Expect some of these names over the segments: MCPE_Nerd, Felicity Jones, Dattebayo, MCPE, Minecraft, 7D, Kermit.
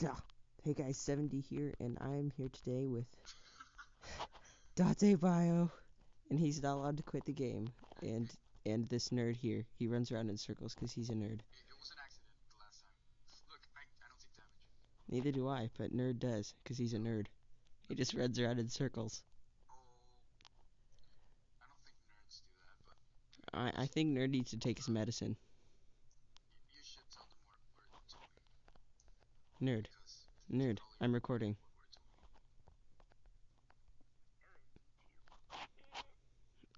Hey guys, 7D here, and I am here today with Dattebayo, and he's not allowed to quit the game, and this nerd here, he runs around in circles because he's a nerd. It was an accident the last time. Look, I don't take damage. Neither do I, but nerd does, because he's a nerd. He just runs around in circles. Oh, I don't think nerds do that, but... I think nerd needs to take his medicine. Nerd. Nerd. I'm recording.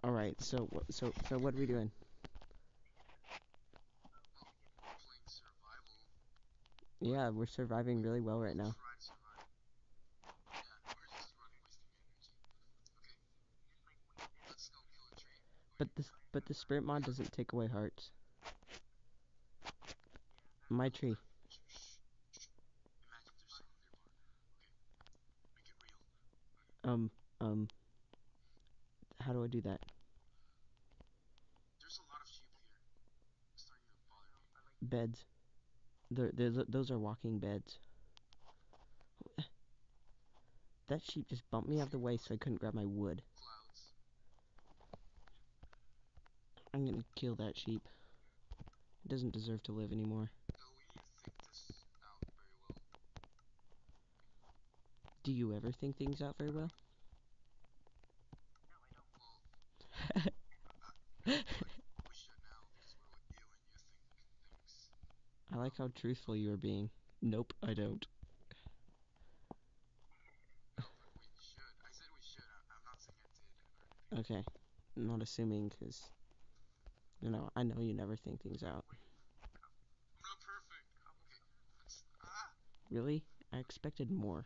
Alright, so what are we doing? Yeah, we're surviving really well right now. But the sprint mod doesn't take away hearts. My tree. How do I do that? There's a lot of sheep here. It's starting to bother me. Beds. Those are walking beds. That sheep just bumped me out of the way so I couldn't grab my wood. Clouds. I'm gonna kill that sheep. It doesn't deserve to live anymore. Do you ever think things out very well? No, I don't. Well, I wish it now because we're with you and you think things. I like how truthful you are being. Nope, I don't. No, we should. I said we should. I'm not saying I did. Okay. I'm not assuming because, you know, I know you never think things out. I'm not perfect. I'm okay. Really? I expected more.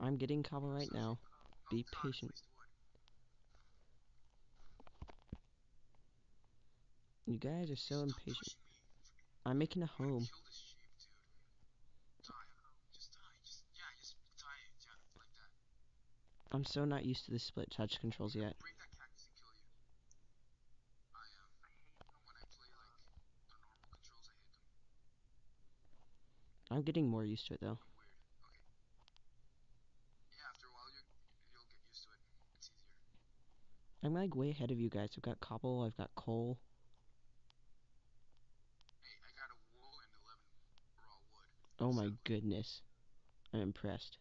I'm getting cobble right now. Be patient. You guys are so impatient. I'm making a home. I'm so not used to the split touch controls yet. I'm getting more used to it though. I'm like way ahead of you guys. I've got cobble, I've got coal. Hey, I got a wool and 11 raw wood. Oh my goodness. I'm impressed.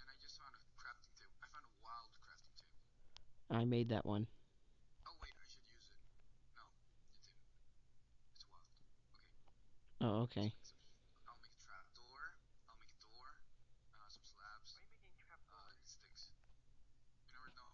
And I just found a crafting table. I found a wild crafting table. I made that one. Oh wait, I should use it. No, it didn't. It's wild. Okay. Oh, okay. I'll make a trap door. I'll make a door. Some slabs. Why are you making trap doors? Sticks. You never know.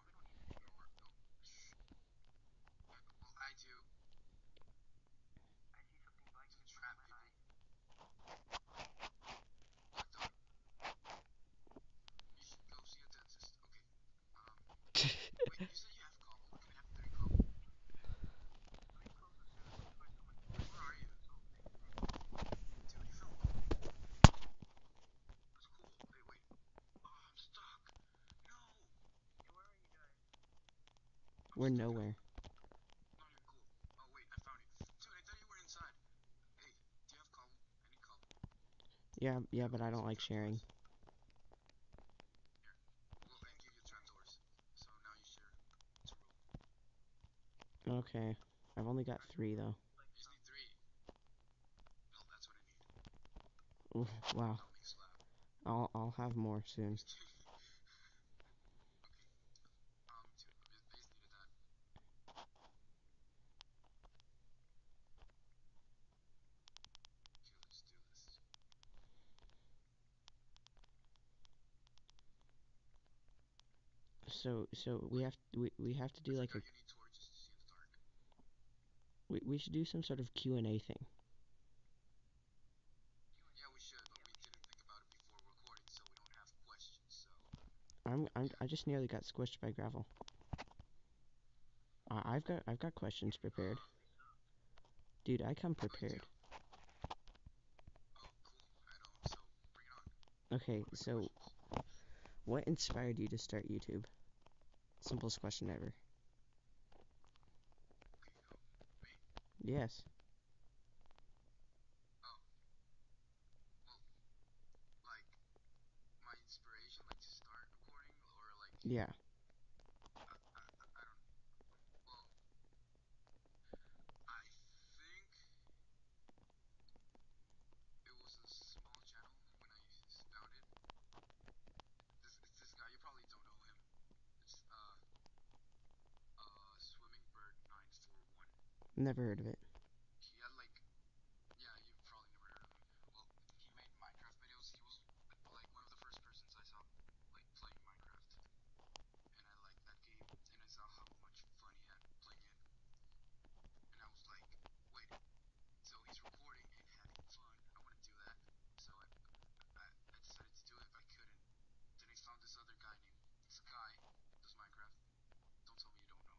We're nowhere. Oh wait, I found it. Dude, I thought you were inside. Hey, do you have cobble? I need cobble. Yeah, but I don't like sharing. Well, I gave you trapdoors, so now you share. It's a rule. Okay, I've only got 3 though. I just need 3. No, that's what I need. Oof, wow. I'll have more soon. So we have to do like a. We should do some sort of Q&A thing. Yeah, we should, but we didn't think about it before recording, so we don't have questions. So. I just nearly got squished by gravel. I've got questions prepared. Dude, I come prepared. Oh, cool. I know. So bring it on. Okay, so what inspired you to start YouTube? Simplest question ever. Yes. Yeah. Never heard of it. He had like, yeah, you probably never heard of him. Well, he made Minecraft videos. He was like one of the first persons I saw like playing Minecraft, and I liked that game, and I saw how much fun he had playing it, and I was like, wait, so he's recording and having fun. I want to do that, so I decided to do it, but I couldn't. Then I found this other guy named Sky. Does Minecraft? Don't tell me you don't know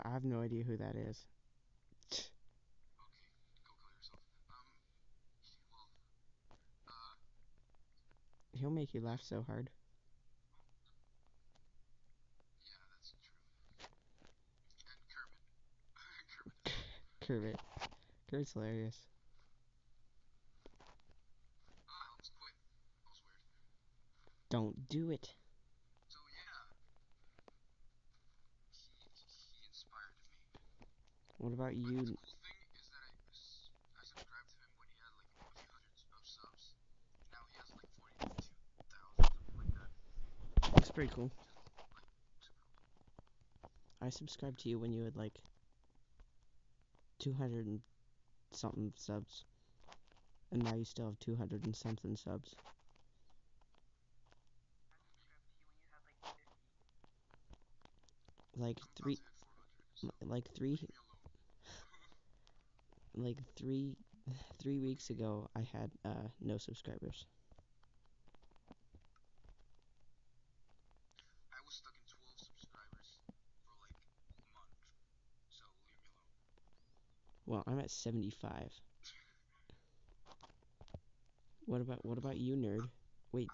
him. I have no idea who that is. He'll make you laugh so hard. Yeah, that's true. And Kermit. Kermit. Kermit's hilarious. I almost quit. That was weird. Don't do it. So yeah. He inspired me. What about you? Pretty cool. I subscribed to you when you had like 200 and something subs, and now you still have 200 and something subs. Like three weeks ago, I had no subscribers. Well, I'm at 75. What about you, Nerd? Wait,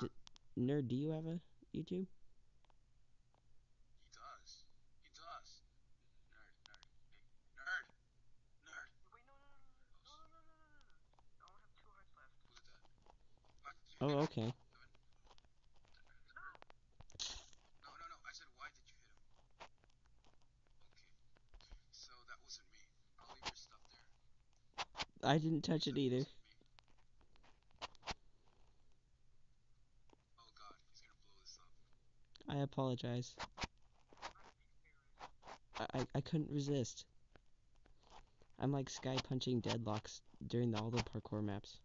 Nerd, do you have a YouTube? He does. Nerd. Wait, no. I don't have 2 hearts left. Oh, okay. I didn't touch it either. Oh god, he's gonna blow this up. I apologize. I couldn't resist. I'm like Sky punching deadlocks during all the parkour maps.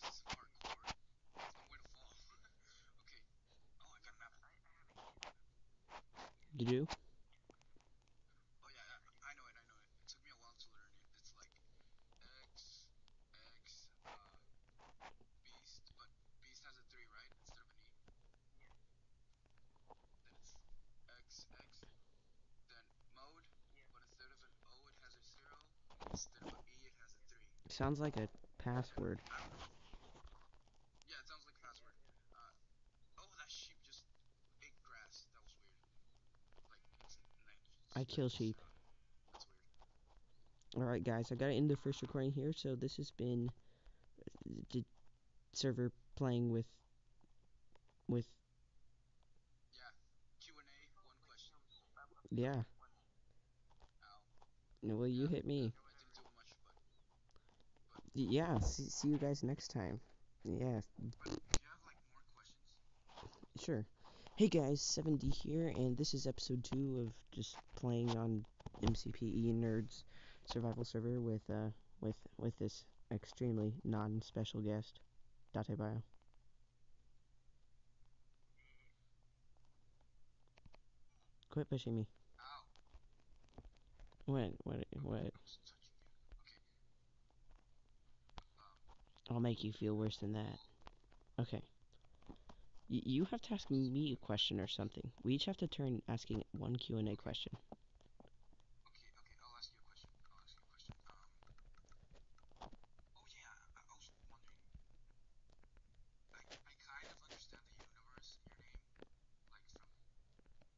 This is hardcore. There's no way to fall. Okay. Oh, I got an apple. You do? Sounds like a password. Yeah, it sounds like a password. Oh, that sheep just ate grass. That was weird. Like, I kill sheep. That's weird. Alright, guys, I gotta end the first recording here. So, this has been the server playing with. Yeah, Q&A, one question. Yeah. No, well, you hit me. Yeah, see you guys next time. Yeah. Do you have, like, more questions? Sure. Hey guys, 7D here, and this is episode 2 of just playing on MCPE Nerd's survival server with this extremely non-special guest, Dattebayo. Quit pushing me. Ow. What? I'll make you feel worse than that. Okay. You have to ask me a question or something. We each have to turn asking one Q&A question. Okay, I'll ask you a question. Oh yeah, I was wondering. I kind of understand the universe in your name. Like, from,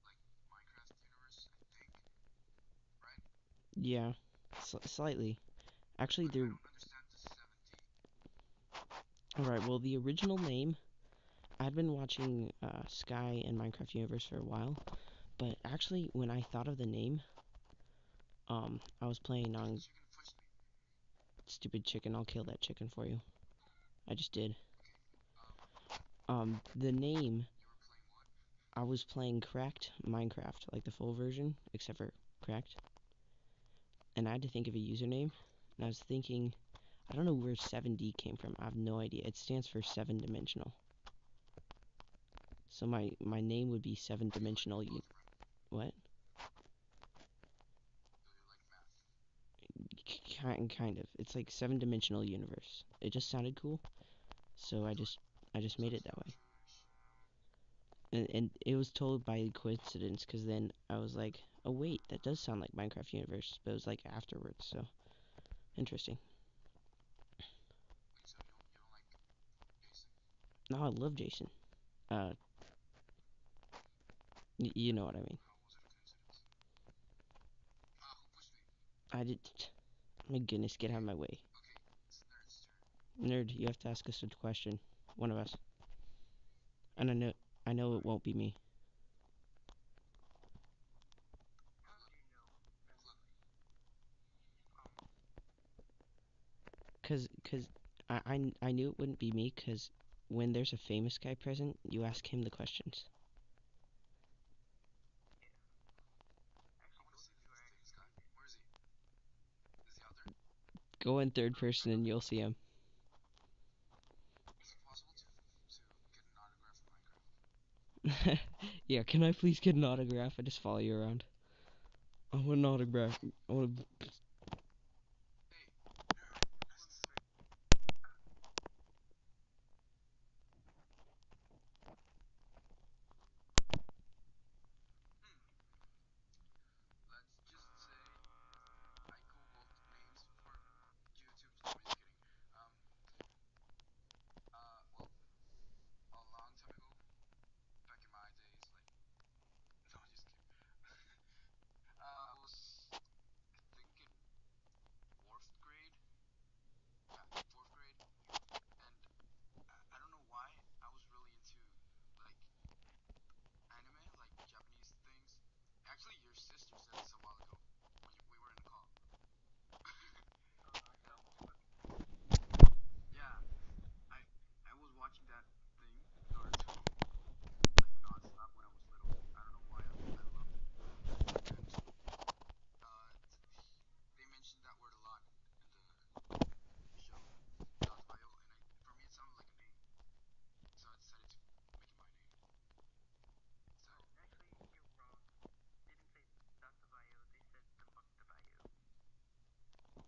like, Minecraft universe, I think. Right? Yeah, slightly. Actually, Alright, well, the original name I've been watching Sky and Minecraft Universe for a while, but actually, when I thought of the name, I was playing on... Stupid chicken, I'll kill that chicken for you. I just did. The name... I was playing Cracked Minecraft, like the full version, except for Cracked. And I had to think of a username, and I was thinking... I don't know where 7D came from, I have no idea. It stands for 7-dimensional. So my name would be 7-dimensional. What? Kind of. It's like 7-dimensional universe. It just sounded cool, so I just made it that way. And it was told by coincidence, because then I was like, oh wait, that does sound like Minecraft Universe, but it was like afterwards, so interesting. No, I love Jason. You know what I mean. I did. My goodness, get out of my way. Nerd, you have to ask us a question. One of us. And I know it won't be me. Cause I knew it wouldn't be me, cause when there's a famous guy present, you ask him the questions. Go in third person and you'll see him. Is it possible to get an autograph in Minecraft? Yeah, can I please get an autograph? I just follow you around. I want an autograph. I want to...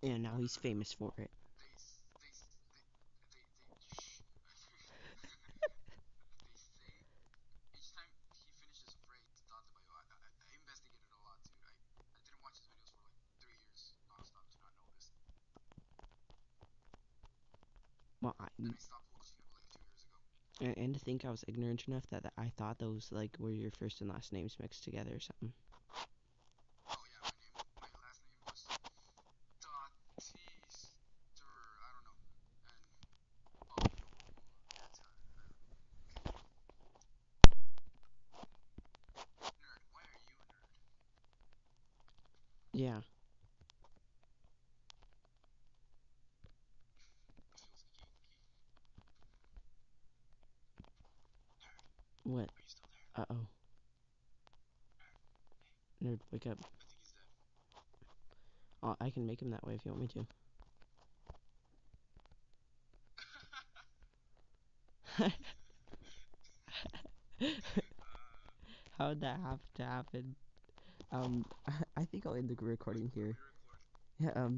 And now he's famous for it. Each time he finishes a phrase, Dattebayo, I investigated a lot, dude. I didn't watch his videos for like 3 years nonstop to not know this. Well, then I stopped watching him like 2 years ago. And to think I was ignorant enough that I thought those like were your first and last names mixed together or something. Yeah. What? Uh-oh. Nerd, wake up. Oh, I can make him that way if you want me to. How'd that have to happen? I think I'll end the recording here. Yeah,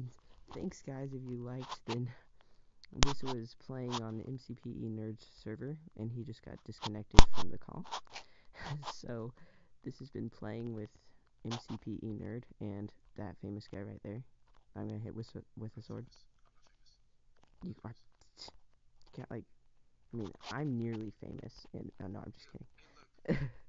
thanks guys if you liked, then this was playing on MCPE Nerd's server, and he just got disconnected from the call. So, this has been playing with MCPE Nerd, and that famous guy right there. I'm gonna hit with a sword. You are... You can't, like... I mean, I'm nearly famous, and... Oh, no, I'm just kidding.